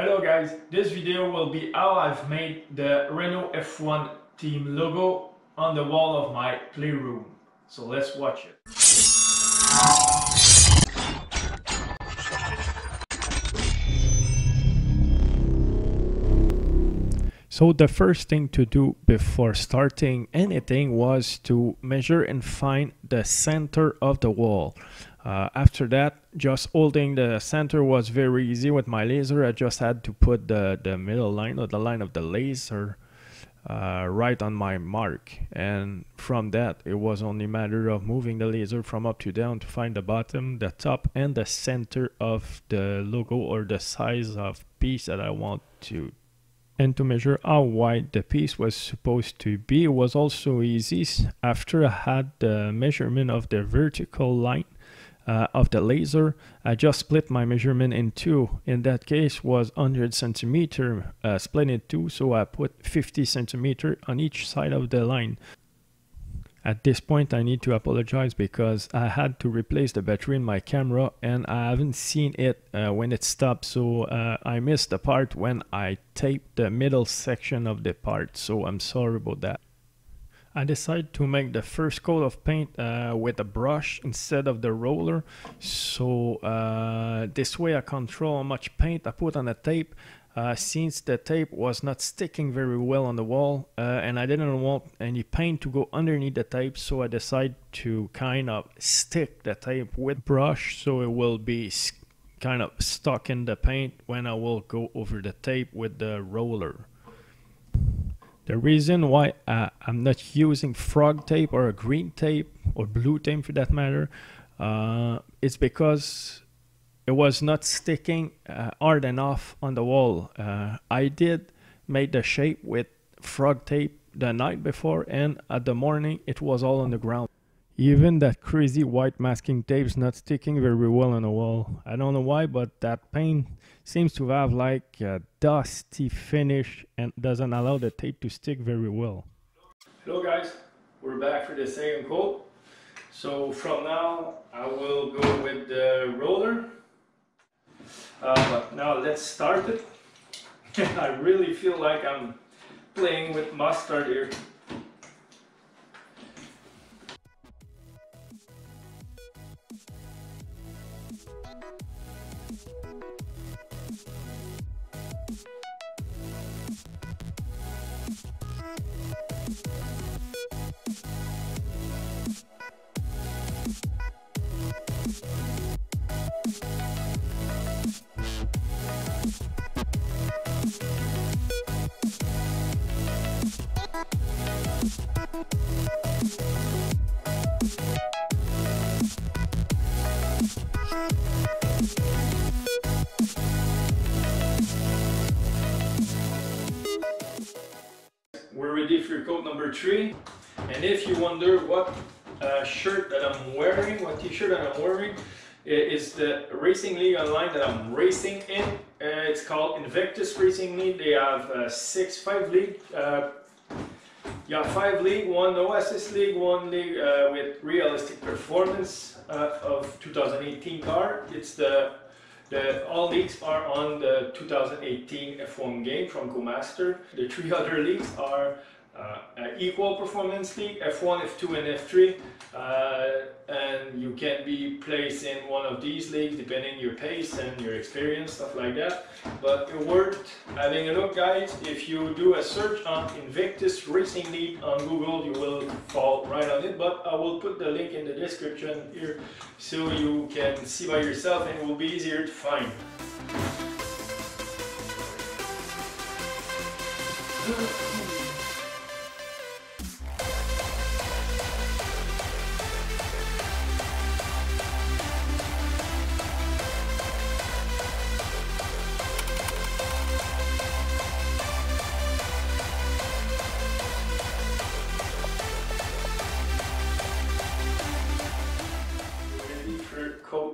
Hello guys, this video will be how I've made the Renault F1 team logo on the wall of my playroom. So let's watch it. So the first thing to do before starting anything was to measure and find the center of the wall. After that, just holding the center was very easy with my laser. I just had to put the middle line or the line of the laser right on my mark, and from that it was only a matter of moving the laser from up to down to find the bottom, the top, and the center of the logo or the size of piece that I want to, and to measure how wide the piece was supposed to be. It was also easy after I had the measurement of the vertical line of the laser. I just split my measurement in two. In that case was 100 centimeter split in two, so I put 50 centimeter on each side of the line. At this point I need to apologize because I had to replace the battery in my camera and I haven't seen it when it stopped, so I missed the part when I taped the middle section of the part, so I'm sorry about that. I decided to make the first coat of paint with a brush instead of the roller, so this way I control how much paint I put on the tape, since the tape was not sticking very well on the wall, and I didn't want any paint to go underneath the tape, so I decided to kind of stick the tape with brush so it will be kind of stuck in the paint when I will go over the tape with the roller. The reason why I'm not using frog tape or a green tape or blue tape for that matter is because it was not sticking hard enough on the wall. I did make the shape with frog tape the night before, and at the morning it was all on the ground. Even that crazy white masking tape's not sticking very well on the wall. I don't know why, but that paint seems to have like a dusty finish and doesn't allow the tape to stick very well. Hello guys, we're back for the second coat. So from now I will go with the roller. But now let's start it. I really feel like I'm playing with mustard here. We're ready for coat number three, and if you wonder what shirt that I'm wearing, what t-shirt that I'm wearing, it's the Racing League online that I'm racing in. It's called Invictus Racing League. They have five leagues, one OSS league, one league with realistic performance of 2018 car. It's all leagues are on the 2018 F1 game from Gamaster. The three other leagues are equal performance league, F1, F2 and F3, and you can be placed in one of these leagues depending on your pace and your experience, stuff like that. But it's worth having a look guys. If you do a search on Invictus Racing League on Google, you will fall right on it, but I will put the link in the description here so you can see by yourself and it will be easier to find.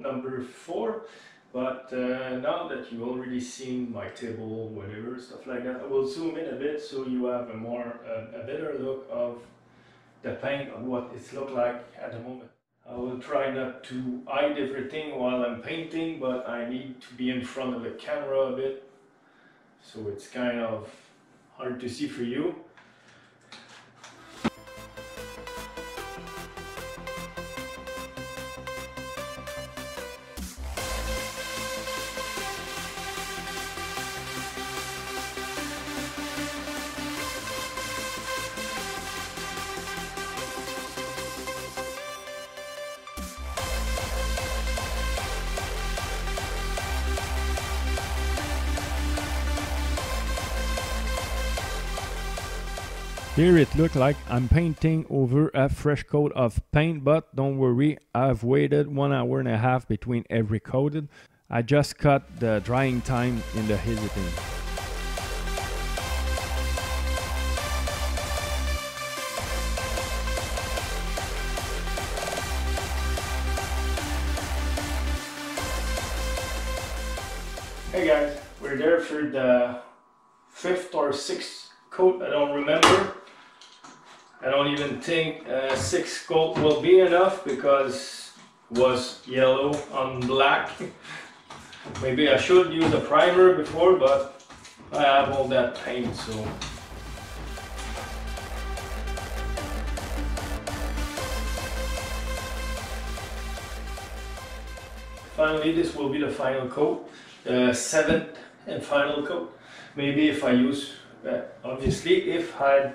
Number four, but now that you've already seen my table, whatever stuff like that, I will zoom in a bit so you have a better look of the paint and what it's look like at the moment. I will try not to hide everything while I'm painting, but I need to be in front of the camera a bit so it's kind of hard to see for you. Here it looks like I'm painting over a fresh coat of paint, but don't worry, I've waited 1.5 hours between every coating. I just cut the drying time in the hesitant. Hey guys, we're there for the 5th or 6th coat, I don't remember. I don't even think 6 coat will be enough because it was yellow on black. Maybe I should use a primer before, but I have all that paint, so. Finally, this will be the final coat, the 7th and final coat. Maybe if I use, obviously, if I'd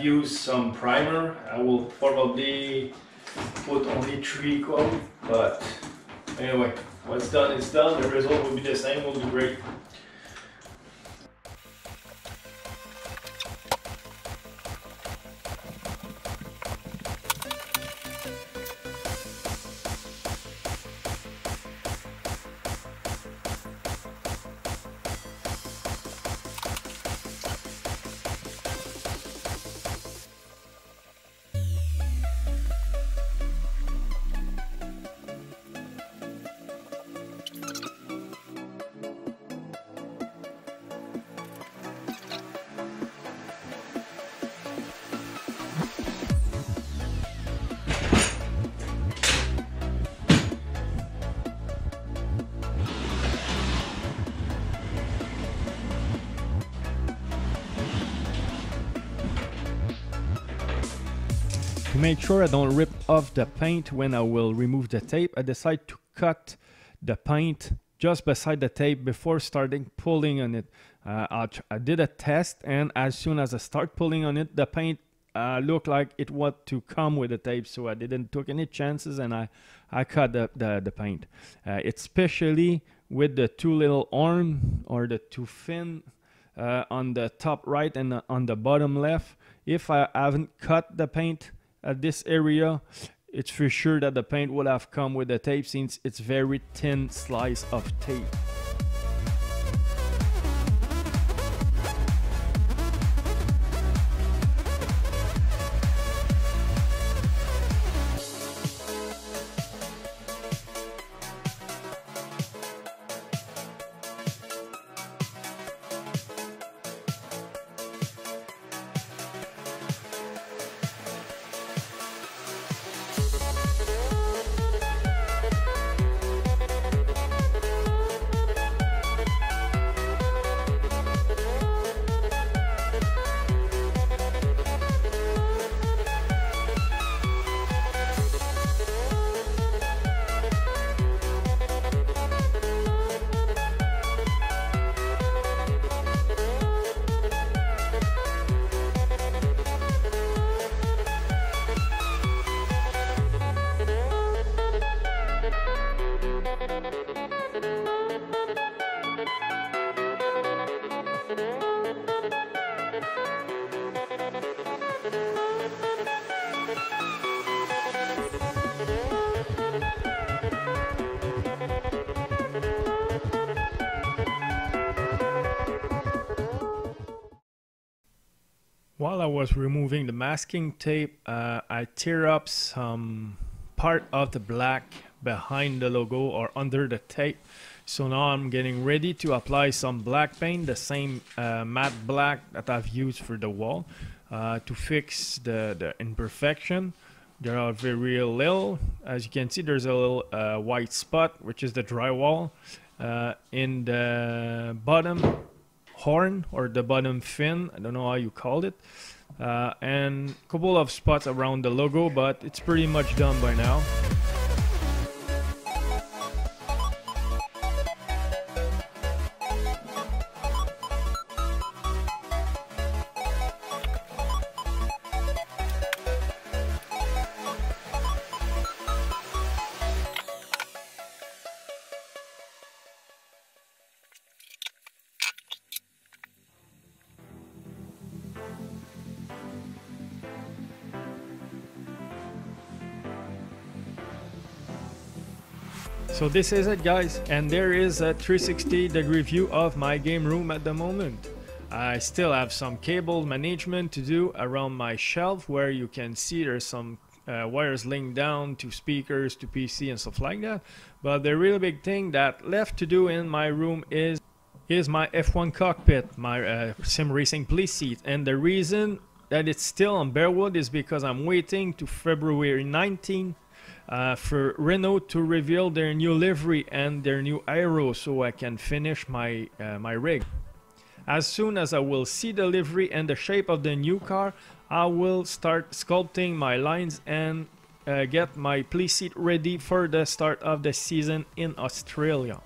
use some primer, I will probably put only 3 coats, but anyway, what's done is done, the result will be the same, will be great. To make sure I don't rip off the paint when I will remove the tape, I decide to cut the paint just beside the tape before starting pulling on it. I did a test, and as soon as I start pulling on it, the paint looked like it was to come with the tape, so I didn't take any chances and I cut the paint. Especially with the two little arm or the two fin on the top right and on the bottom left. If I haven't cut the paint at this area, it's for sure that the paint would have come with the tape since it's very thin slice of tape. While I was removing the masking tape, I tear up some part of the black behind the logo or under the tape. So now I'm getting ready to apply some black paint, the same matte black that I've used for the wall, to fix the imperfection. There are very little, as you can see, there's a little white spot, which is the drywall in the bottom horn or the bottom fin. I don't know how you called it. And a couple of spots around the logo, but it's pretty much done by now. So this is it, guys, and there is a 360-degree view of my game room at the moment. I still have some cable management to do around my shelf, where you can see there's some wires linked down to speakers, to PC and stuff like that. But the really big thing that left to do in my room is my F1 cockpit, my sim racing police seat. And the reason that it's still on barewood is because I'm waiting to February 19th for Renault to reveal their new livery and their new aero, so I can finish my my rig. As soon as I will see the livery and the shape of the new car, I will start sculpting my lines and get my police seat ready for the start of the season in Australia.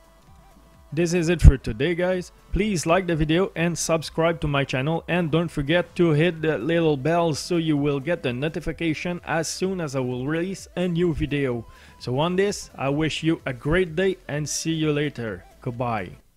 This is it for today, guys. Please like the video and subscribe to my channel, and don't forget to hit the little bell so you will get the notification as soon as I will release a new video. So on this, I wish you a great day and see you later. Goodbye.